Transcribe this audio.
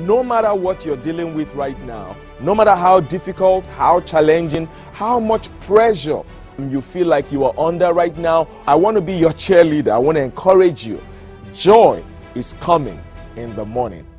No matter what you're dealing with right now, no matter how difficult, how challenging, how much pressure you feel like you are under right now, I want to be your cheerleader. I want to encourage you. Joy is coming in the morning.